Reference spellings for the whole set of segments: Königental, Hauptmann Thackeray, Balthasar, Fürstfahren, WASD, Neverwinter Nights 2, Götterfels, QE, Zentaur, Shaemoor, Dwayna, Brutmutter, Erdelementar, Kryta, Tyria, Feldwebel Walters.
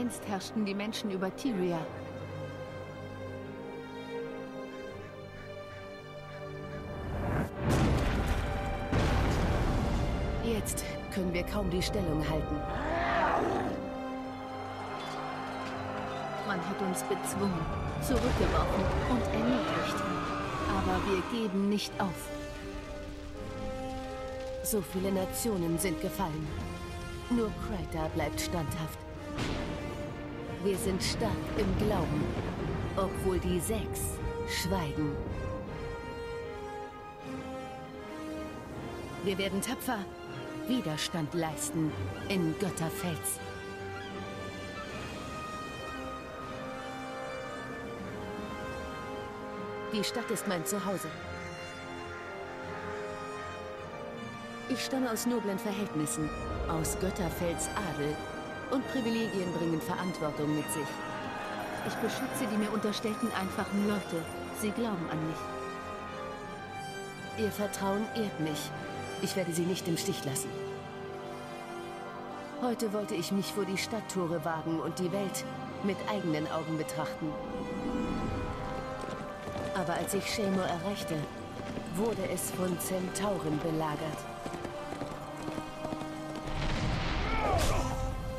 Einst herrschten die Menschen über Tyria. Jetzt können wir kaum die Stellung halten. Man hat uns bezwungen, zurückgeworfen und erniedrigt. Aber wir geben nicht auf. So viele Nationen sind gefallen. Nur Kryta bleibt standhaft. Wir sind stark im Glauben, obwohl die Sechs schweigen. Wir werden tapfer Widerstand leisten in Götterfels. Die Stadt ist mein Zuhause. Ich stamme aus noblen Verhältnissen, aus Götterfels Adel, und Privilegien bringen Verantwortung mit sich. Ich beschütze die mir unterstellten einfachen Leute. Sie glauben an mich. Ihr Vertrauen ehrt mich. Ich werde sie nicht im Stich lassen. Heute wollte ich mich vor die Stadttore wagen und die Welt mit eigenen Augen betrachten. Aber als ich Shaemoor erreichte, wurde es von Zentauren belagert.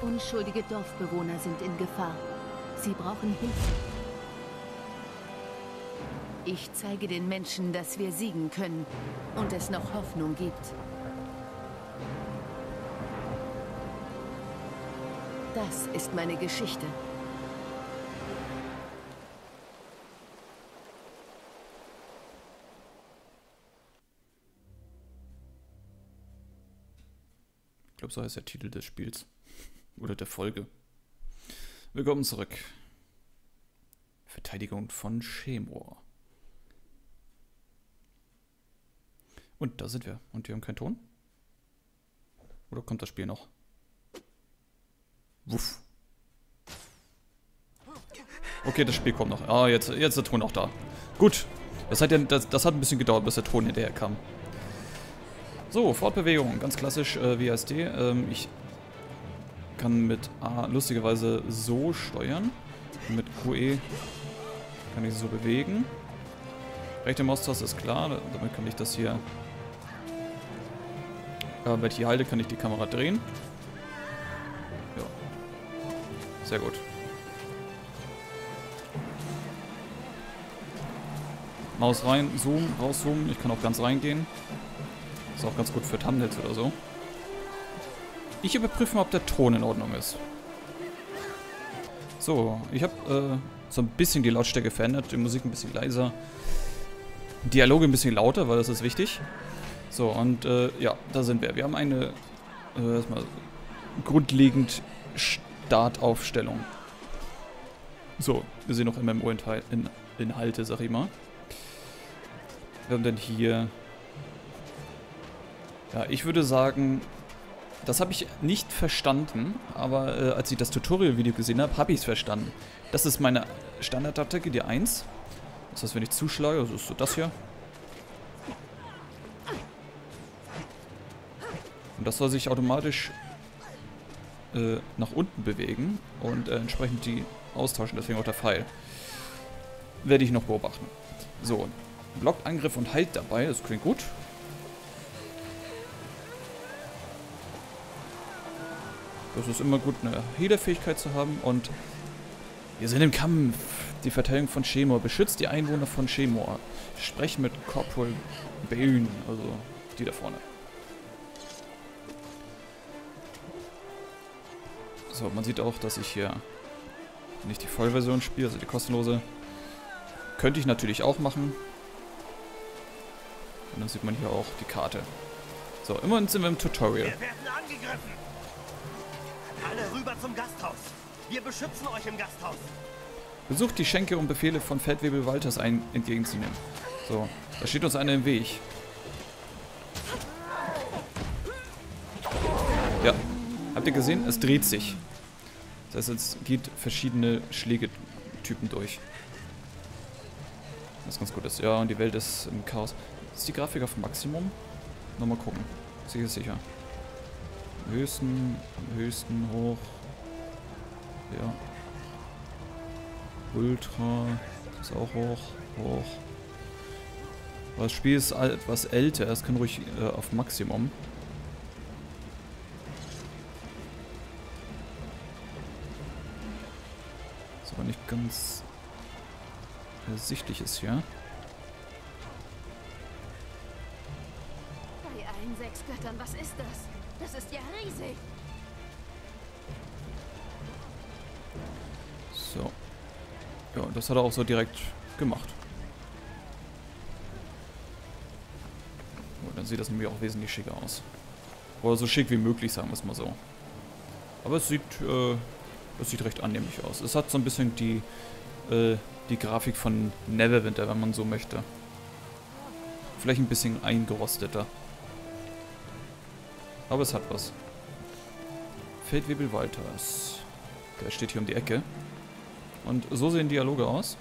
Unschuldige Dorfbewohner sind in Gefahr. Sie brauchen Hilfe. Ich zeige den Menschen, dass wir siegen können und es noch Hoffnung gibt. Das ist meine Geschichte. Ich glaube, so heißt der Titel des Spiels. Oder der Folge. Willkommen zurück. Verteidigung von Shaemoor. Und da sind wir. Und wir haben keinen Ton? Oder kommt das Spiel noch? Wuff. Okay, das Spiel kommt noch. Ah, jetzt ist der Ton auch da. Gut. Das hat ein bisschen gedauert, bis der Ton hinterher kam. So, Fortbewegung. Ganz klassisch WASD. Ich kann mit A lustigerweise so steuern. Und mit QE kann ich so bewegen. Rechte Maustaste ist klar, damit kann ich das hier. Wenn ich hier halte, kann ich die Kamera drehen. Ja. Sehr gut. Maus rein, zoomen, rauszoomen. Ich kann auch ganz reingehen. Ist auch ganz gut für Thumbnails oder so. Ich überprüfe mal, ob der Ton in Ordnung ist. So, ich habe so ein bisschen die Lautstärke verändert, die Musik ein bisschen leiser, Dialoge ein bisschen lauter, weil das ist wichtig. So, und ja, da sind wir. Wir haben eine erstmal grundlegend Startaufstellung. So, wir sehen noch MMO-Inhalte, sag ich mal. Wir haben dann hier... Ja, ich würde sagen... Das habe ich nicht verstanden, aber als ich das Tutorial-Video gesehen habe, habe ich es verstanden. Das ist meine Standard-Attacke, die 1. Das heißt, wenn ich zuschlage, also ist so das hier. Und das soll sich automatisch nach unten bewegen und entsprechend die austauschen, deswegen auch der Pfeil. Werde ich noch beobachten. So, blockt Angriff und heilt dabei, das klingt gut. Das ist immer gut, eine Healer-Fähigkeit zu haben. Und wir sind im Kampf. Die Verteidigung von Shaemoor. Beschützt die Einwohner von Shaemoor. Sprecht mit Corporal Bane. Also die da vorne. So, man sieht auch, dass ich hier nicht die Vollversion spiele, also die kostenlose. Könnte ich natürlich auch machen. Und dann sieht man hier auch die Karte. So, immerhin sind wir im Tutorial. Wir werden angegriffen. Alle rüber zum Gasthaus. Wir beschützen euch im Gasthaus. Besucht die Schenke, um Befehle von Feldwebel Walters entgegenzunehmen. So, da steht uns einer im Weg. Ja, habt ihr gesehen? Es dreht sich. Das heißt, es geht verschiedene Schlägetypen durch. Was ganz gut ist. Ja, und die Welt ist im Chaos. Ist die Grafik auf Maximum? Nochmal gucken. Sicher, sicher. Am höchsten hoch. Ja. Ultra. Das ist auch hoch. Hoch. Aber das Spiel ist etwas älter. Es kann ruhig auf Maximum. Ist aber nicht ganz ersichtlich ist hier. Bei allen 6 Göttern, was ist das? Das ist ja riesig. So. Ja, das hat er auch so direkt gemacht. Dann sieht das nämlich auch wesentlich schicker aus. Oder so schick wie möglich, sagen wir es mal so. Aber es sieht recht annehmlich aus. Es hat so ein bisschen die Grafik von Neverwinter, wenn man so möchte. Vielleicht ein bisschen eingerosteter. Aber es hat was. Feldwebel Walters. Der steht hier um die Ecke. Und so sehen Dialoge aus.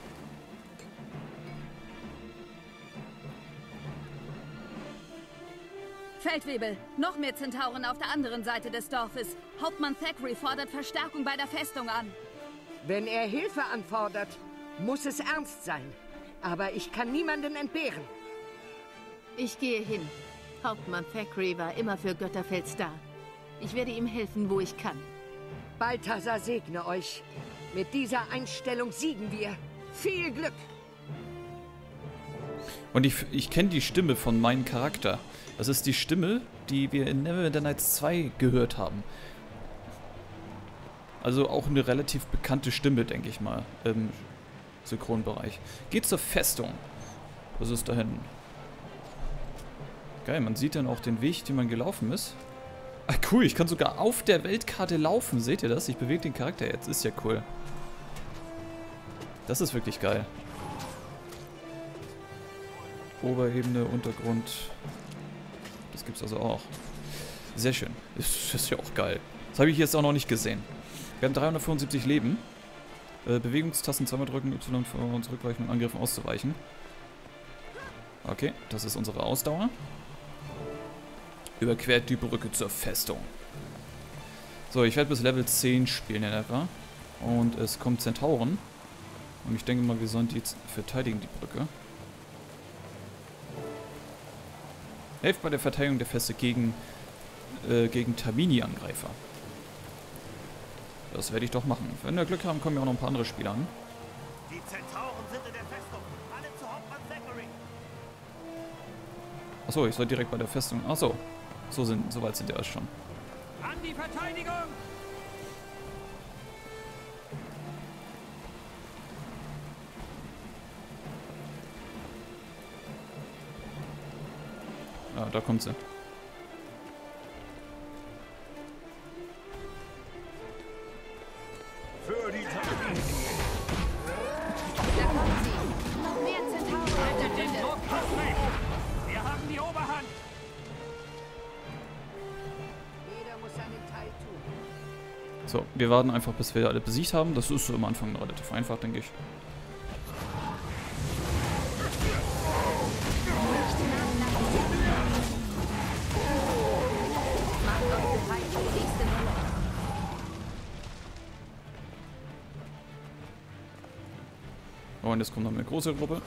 Feldwebel, noch mehr Zentauren auf der anderen Seite des Dorfes. Hauptmann Thackeray fordert Verstärkung bei der Festung an. Wenn er Hilfe anfordert, muss es ernst sein. Aber ich kann niemanden entbehren. Ich gehe hin. Hauptmann Thackeray war immer für Götterfels da. Ich werde ihm helfen, wo ich kann. Balthasar segne euch. Mit dieser Einstellung siegen wir. Viel Glück! Und ich kenne die Stimme von meinem Charakter. Das ist die Stimme, die wir in Neverwinter Nights 2 gehört haben. Also auch eine relativ bekannte Stimme, denke ich mal, im Synchronbereich. Geht zur Festung. Das ist da hinten. Geil, man sieht dann auch den Weg, den man gelaufen ist. Ah, cool, ich kann sogar auf der Weltkarte laufen. Seht ihr das? Ich bewege den Charakter jetzt. Ist ja cool. Das ist wirklich geil. Oberebene, Untergrund. Das gibt's also auch. Sehr schön. Ist ja auch geil. Das habe ich jetzt auch noch nicht gesehen. Wir haben 375 Leben. Bewegungstasten zweimal drücken, Y für uns rückweichen und Angriffen auszuweichen. Okay, das ist unsere Ausdauer. Überquert die Brücke zur Festung. So, ich werde bis Level 10 spielen in etwa. Und es kommen Zentauren. Und ich denke mal, wir sollen die jetzt verteidigen, die Brücke. Helft bei der Verteidigung der Feste gegen Tamini-Angreifer. Das werde ich doch machen. Wenn wir Glück haben, kommen ja auch noch ein paar andere Spieler an. Die Zentauren sind in der Festung. Alle zu Hauptmann Thackeray. Achso, ich soll direkt bei der Festung. Achso, so weit sind wir erst schon. An die Verteidigung! Ah, da kommt sie. Für die Taktik. Da kommt sie. Noch mehr Zentauren. Den Druck weg. Wir haben die Oberhand. Jeder muss seinen Teil tun. So, wir warten einfach, bis wir alle besiegt haben. Das ist so am Anfang relativ einfach, denke ich. Und jetzt kommt noch eine große Gruppe.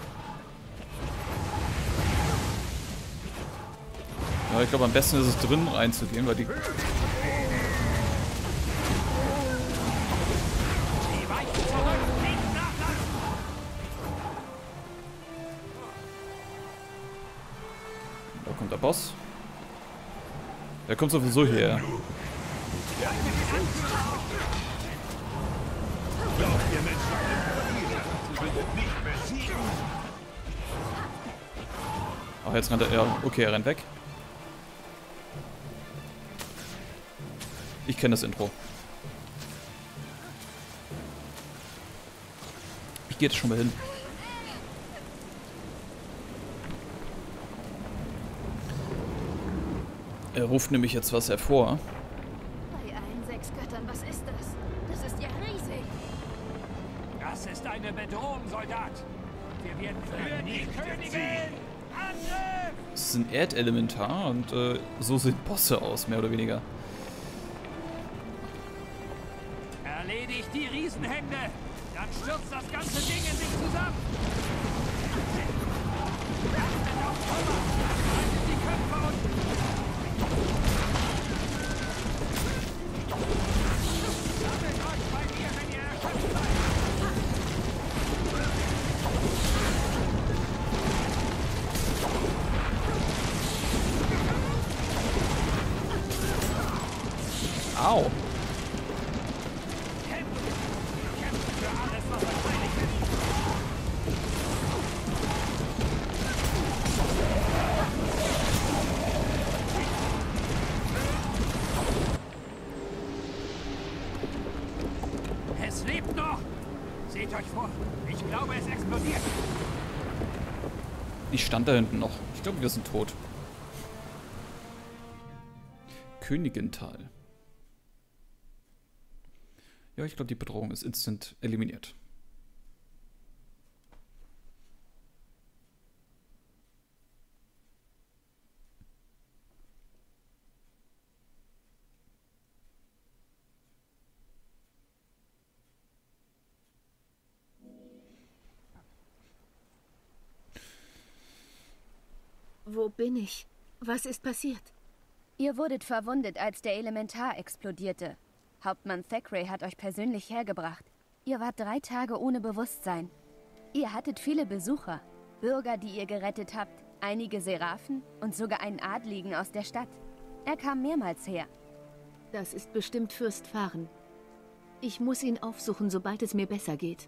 Ja, ich glaube, am besten ist es drinnen reinzugehen, weil die. Da kommt der Boss. Der kommt sowieso hierher. Ach, jetzt rennt er. Ja, okay, er rennt weg. Ich kenne das Intro. Ich gehe jetzt schon mal hin. Er ruft nämlich jetzt was hervor. Bei allen 6 Göttern, was ist das? Das ist ja riesig. Das ist eine Bedrohung, Soldat. Wir werden für die Königin. Es ist ein Erdelementar und so sehen Bosse aus, mehr oder weniger. Erledigt die Riesenhände! Dann stürzt das ganze Ding in sich zusammen! Haltet die Köpfe unten! Sammelt euch bei mir, wenn ihr erschöpft seid! Au! Ich stand da hinten noch. Ich glaube, wir sind tot. Königental. Ja, ich glaube, die Bedrohung ist instant eliminiert. Wo bin ich? Was ist passiert? Ihr wurdet verwundet, als der Elementar explodierte. Hauptmann Thackeray hat euch persönlich hergebracht. Ihr wart 3 Tage ohne Bewusstsein. Ihr hattet viele Besucher, Bürger, die ihr gerettet habt, einige Seraphen und sogar einen Adligen aus der Stadt. Er kam mehrmals her. Das ist bestimmt Fürstfahren. Ich muss ihn aufsuchen, sobald es mir besser geht.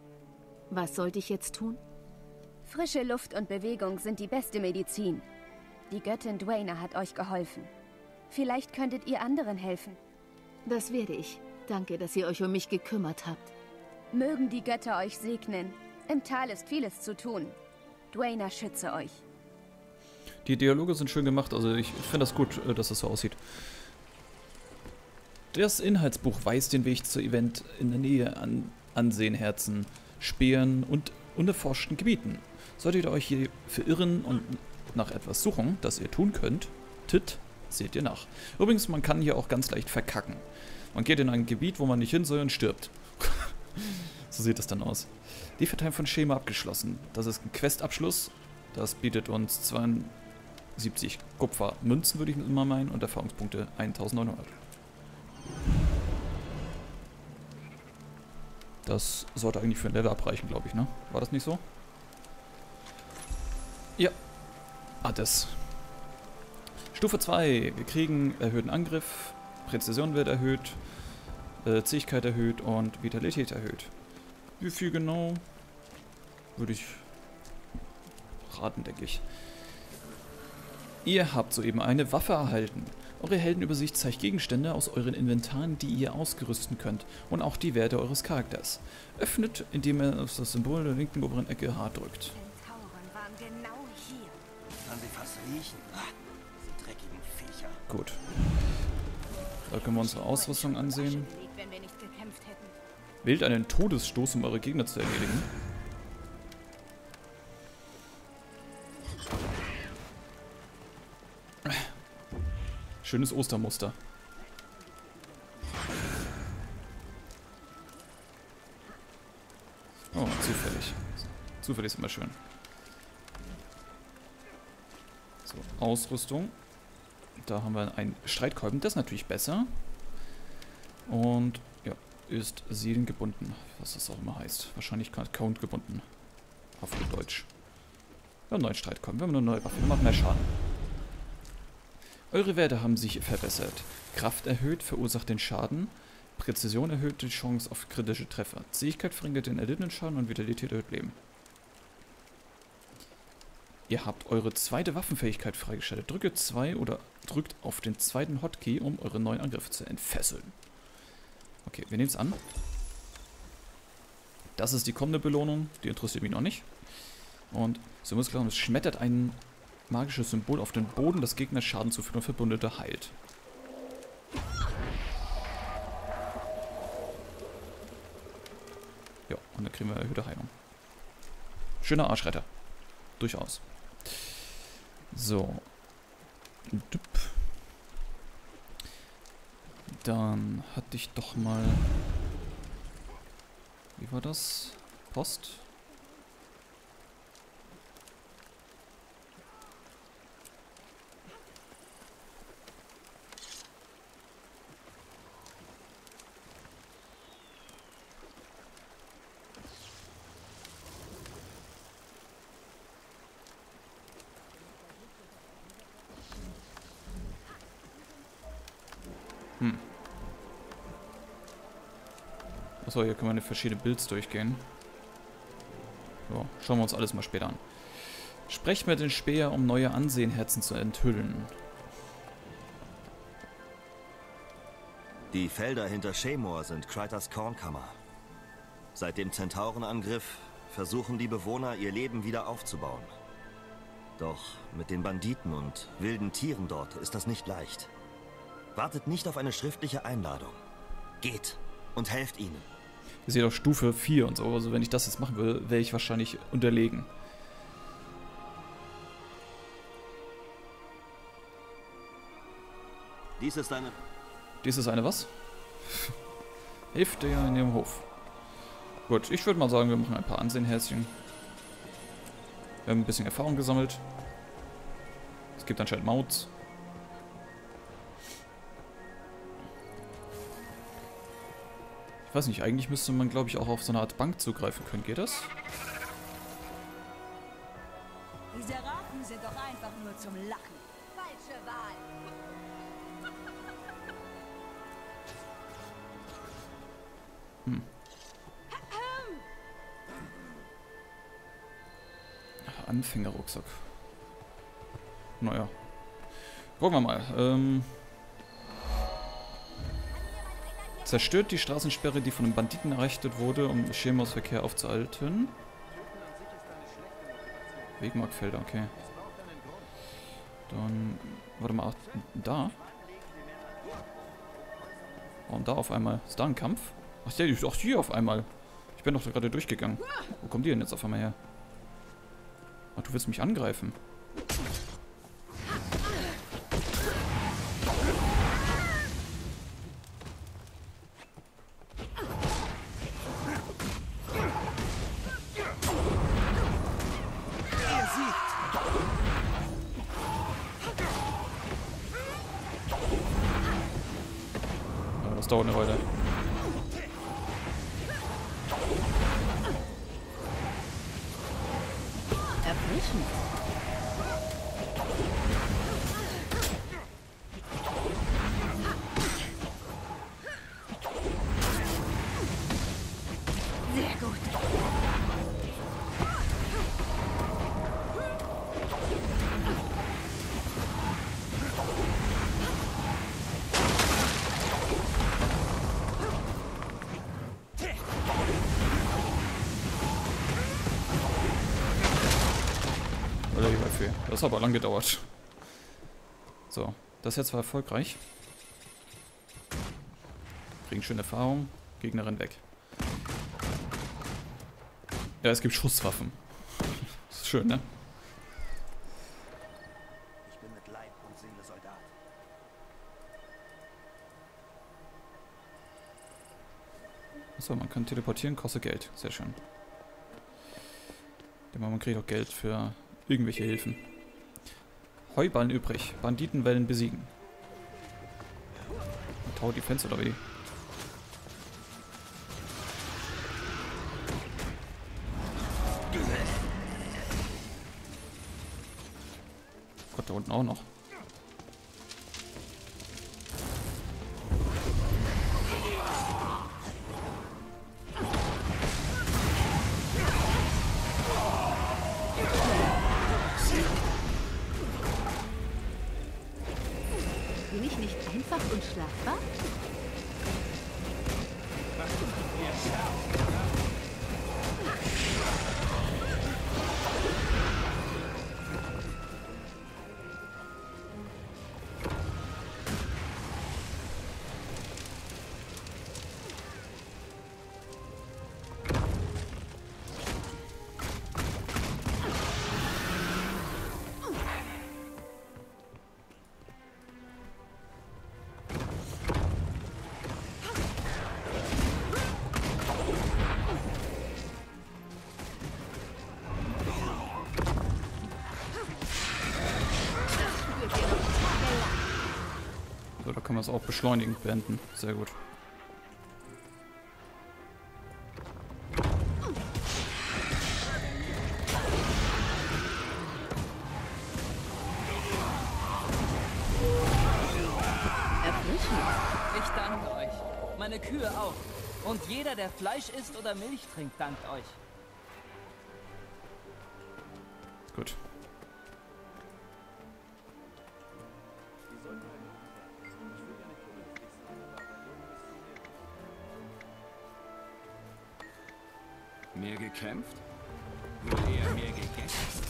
Was sollte ich jetzt tun? Frische Luft und Bewegung sind die beste Medizin. Die Göttin Dwayna hat euch geholfen. Vielleicht könntet ihr anderen helfen. Das werde ich. Danke, dass ihr euch um mich gekümmert habt. Mögen die Götter euch segnen. Im Tal ist vieles zu tun. Dwayna schütze euch. Die Dialoge sind schön gemacht. Also ich finde das gut, dass das so aussieht. Das Inhaltsbuch weist den Weg zur Event in der Nähe an Ansehenherzen, Speeren und unerforschten Gebieten. Solltet ihr euch hier verirren und nach etwas suchen, das ihr tun könnt, tit, seht ihr nach. Übrigens, man kann hier auch ganz leicht verkacken. Man geht in ein Gebiet, wo man nicht hin soll und stirbt. So sieht es dann aus. Die Verteilung von Schema abgeschlossen. Das ist ein Questabschluss. Das bietet uns 72 Kupfermünzen, würde ich immer meinen, und Erfahrungspunkte 1900. Das sollte eigentlich für ein Level abreichen, glaube ich, ne? War das nicht so? Ja. Das. Stufe 2. Wir kriegen erhöhten Angriff, Präzision wird erhöht, Zähigkeit erhöht und Vitalität erhöht. Wie viel genau? Würde ich raten, denke ich. Ihr habt soeben eine Waffe erhalten. Eure Heldenübersicht zeigt Gegenstände aus euren Inventaren, die ihr ausgerüsten könnt, und auch die Werte eures Charakters. Öffnet, indem ihr auf das Symbol in der linken oberen Ecke hart drückt. Gut. Da können wir unsere Ausrüstung ansehen. Wählt einen Todesstoß, um eure Gegner zu erledigen. Schönes Ostermuster. Oh, zufällig. Zufällig ist immer schön. So, Ausrüstung. Da haben wir einen Streitkolben, das ist natürlich besser. Und ja, ist seelengebunden, was das auch immer heißt. Wahrscheinlich Count gebunden. Auf gut Deutsch. Wir haben einen neuen Streitkolben, wir haben eine neue Waffe, wir machen mehr Schaden. Eure Werte haben sich verbessert. Kraft erhöht, verursacht den Schaden. Präzision erhöht die Chance auf kritische Treffer. Zähigkeit verringert den erlittenen Schaden und Vitalität erhöht Leben. Ihr habt eure zweite Waffenfähigkeit freigeschaltet. Drücke 2 oder drückt auf den zweiten Hotkey, um eure neuen Angriffe zu entfesseln. Okay, wir nehmen es an. Das ist die kommende Belohnung. Die interessiert mich noch nicht. Und so muss klar, es schmettert ein magisches Symbol auf den Boden, das Gegner Schaden zufügt und Verbündete heilt. Ja, und dann kriegen wir erhöhte Heilung. Schöner Arschretter. Durchaus. So. Dann hatte ich doch mal Wie war das? Post? So, hier können wir verschiedene Builds durchgehen. So, schauen wir uns alles mal später an. Sprecht mit den Späher, um neue Ansehenherzen zu enthüllen. Die Felder hinter Shaemoor sind Krytas Kornkammer. Seit dem Zentaurenangriff versuchen die Bewohner, ihr Leben wieder aufzubauen. Doch mit den Banditen und wilden Tieren dort ist das nicht leicht. Wartet nicht auf eine schriftliche Einladung. Geht und helft ihnen. Ihr seht auch Stufe 4 und so, also wenn ich das jetzt machen würde, wäre ich wahrscheinlich unterlegen. Dies ist eine was? Hilft dir in ihrem Hof. Gut, ich würde mal sagen, wir machen ein paar Ansehenherzchen. Wir haben ein bisschen Erfahrung gesammelt. Es gibt anscheinend Mauts. Ich weiß nicht, eigentlich müsste man, glaube ich, auch auf so eine Art Bank zugreifen können. Geht das? Diese Raten sind doch einfach nur zum Lachen. Falsche Wahl. Anfängerrucksack. Naja. Gucken wir mal. Zerstört die Straßensperre, die von den Banditen errichtet wurde, um Schemusverkehr aufzuhalten. Wegmarkfelder, okay. Dann, warte mal, da? Warum da auf einmal? Ist da ein Kampf? Ach, der ist auch hier auf einmal. Ich bin doch gerade durchgegangen. Wo kommen die denn jetzt auf einmal her? Ach, du willst mich angreifen. Das dauert eine Weile. Erbrechen. Sehr gut. Das hat aber lang gedauert. So, das jetzt war erfolgreich. Kriegen schöne Erfahrung. Gegnerin weg. Ja, es gibt Schusswaffen. Das ist schön, ne? Ich bin mit Leib und Seele Soldat. Achso, man kann teleportieren, kostet Geld. Sehr schön. Man kriegt auch Geld für irgendwelche Hilfen. Heuballen übrig. Banditenwellen besiegen. Tower Defense oder wie? Gott, da unten auch noch. So, da können wir es auch beschleunigend beenden. Sehr gut. Ich danke euch. Meine Kühe auch. Und jeder, der Fleisch isst oder Milch trinkt, dankt euch. Gut. Mehr gekämpft? Wurde er mehr gegessen?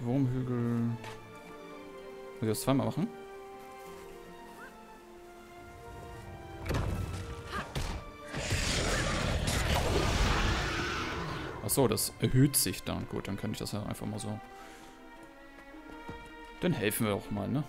Wurmhügel. Muss ich das zweimal machen? Achso, das erhöht sich dann. Gut, dann kann ich das ja einfach mal so. Dann helfen wir auch mal, ne?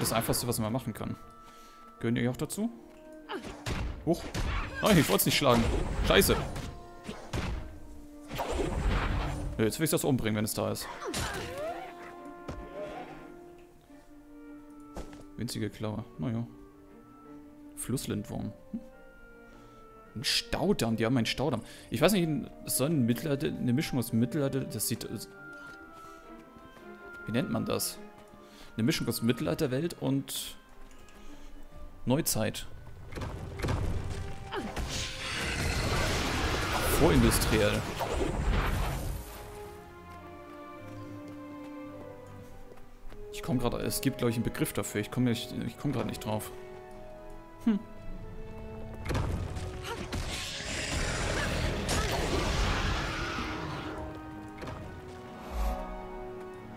Das Einfachste, was man machen kann. Gehört ihr auch dazu? Huch. Nein, ich wollte es nicht schlagen. Scheiße. Nö, jetzt will ich das umbringen, wenn es da ist. Winzige Klaue. Naja. Flusslindwurm. Hm? Ein Staudamm. Die haben einen Staudamm. Ich weiß nicht, es soll ein Mittelalter, eine Mischung aus Mittelalter. Das sieht. Wie nennt man das? Eine Mischung aus Mittelalterwelt und Neuzeit. Vorindustriell. Ich komme gerade, es gibt glaube ich einen Begriff dafür. Ich komm gerade nicht drauf. Hm.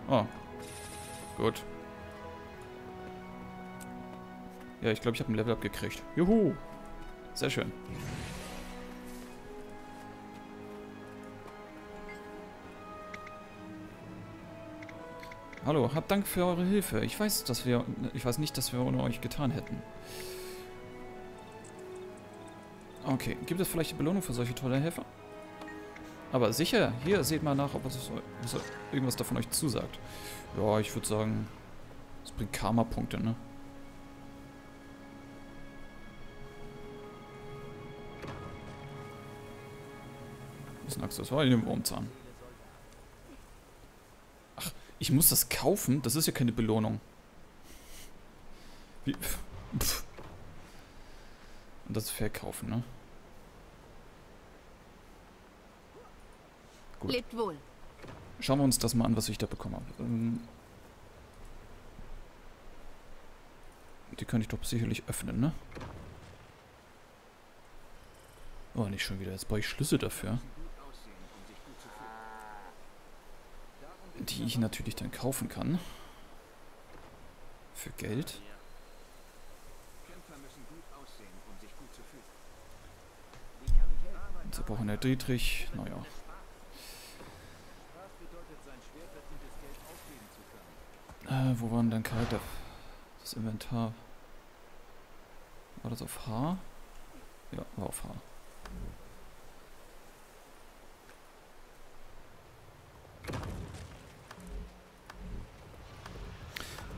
Oh. Gut. Ja, ich glaube, ich habe ein Level-Up gekriegt. Juhu! Sehr schön. Hallo, habt Dank für eure Hilfe. Ich weiß nicht, dass wir ohne euch getan hätten. Okay, gibt es vielleicht eine Belohnung für solche tolle Helfer? Aber sicher, hier seht mal nach, ob es irgendwas davon euch zusagt. Ja, ich würde sagen, das bringt Karma-Punkte, ne? Das war in dem Wurmzahn. Ach, ich muss das kaufen? Das ist ja keine Belohnung. Wie? Pff. Und das verkaufen, ne? Gut. Lebt wohl. Schauen wir uns das mal an, was ich da bekommen habe. Die kann ich doch sicherlich öffnen, ne? Oh, nicht schon wieder. Jetzt brauche ich Schlüssel dafür. Die ich natürlich dann kaufen kann. Für Geld. Und so brauchen wir Dietrich. Naja. Wo waren denn Charakter? Das Inventar. War das auf H? Ja, war auf H.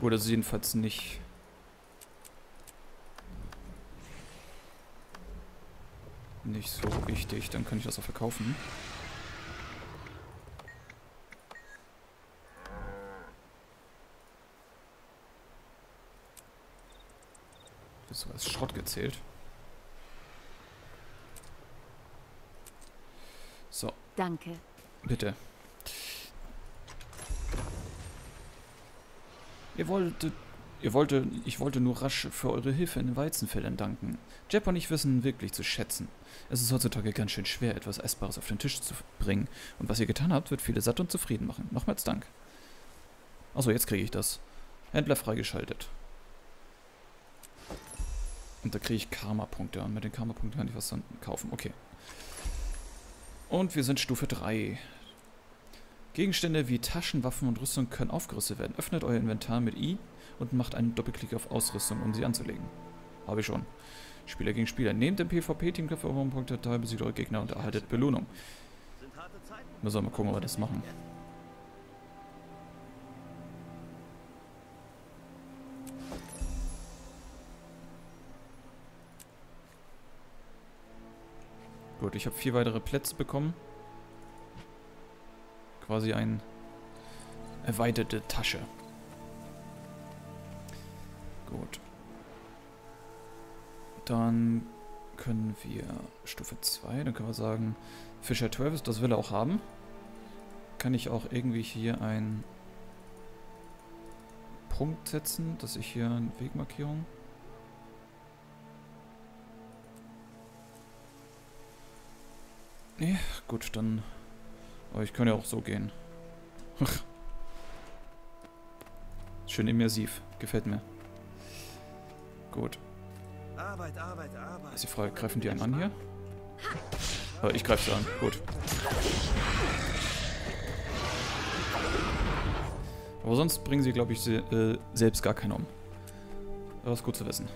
Oder jedenfalls nicht. Nicht so wichtig. Dann kann ich das auch verkaufen. Das war als Schrott gezählt. So. Danke. Bitte. Ich wollte nur rasch für eure Hilfe in den Weizenfeldern danken. Jeb und ich wissen wirklich zu schätzen. Es ist heutzutage ganz schön schwer, etwas Essbares auf den Tisch zu bringen. Und was ihr getan habt, wird viele satt und zufrieden machen. Nochmals Dank. Achso, jetzt kriege ich das. Händler freigeschaltet. Und da kriege ich Karma-Punkte. Und mit den Karma-Punkten kann ich was dann kaufen. Okay. Und wir sind Stufe 3. Gegenstände wie Taschen, Waffen und Rüstung können aufgerüstet werden. Öffnet euer Inventar mit I und macht einen Doppelklick auf Ausrüstung, um sie anzulegen. Habe ich schon. Spieler gegen Spieler. Nehmt im PvP-Teamkampf eure Punkte teil, besiegt eure Gegner und erhaltet Belohnung. Müssen wir mal gucken, ob wir das machen. Gut, ich habe 4 weitere Plätze bekommen. Quasi eine erweiterte Tasche. Gut. Dann können wir Stufe 2, dann können wir sagen, Fischer Travis, das will er auch haben. Kann ich auch irgendwie hier einen Punkt setzen, dass ich hier eine Wegmarkierung... Nee, gut, dann... Aber ich kann ja auch so gehen. Schön immersiv. Gefällt mir. Gut. Ist die Frage, greifen die einen an hier? Aber ich greife sie an. Gut. Aber sonst bringen sie, glaube ich, selbst gar keinen um. Das ist gut zu wissen.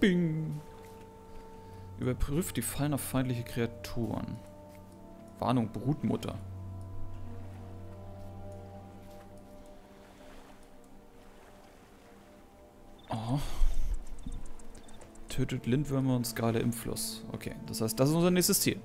Bing! Überprüft die Fallen auf feindliche Kreaturen. Warnung, Brutmutter. Oh. Tötet Lindwürmer und Skale im Fluss. Okay, das heißt, das ist unser nächstes Ziel.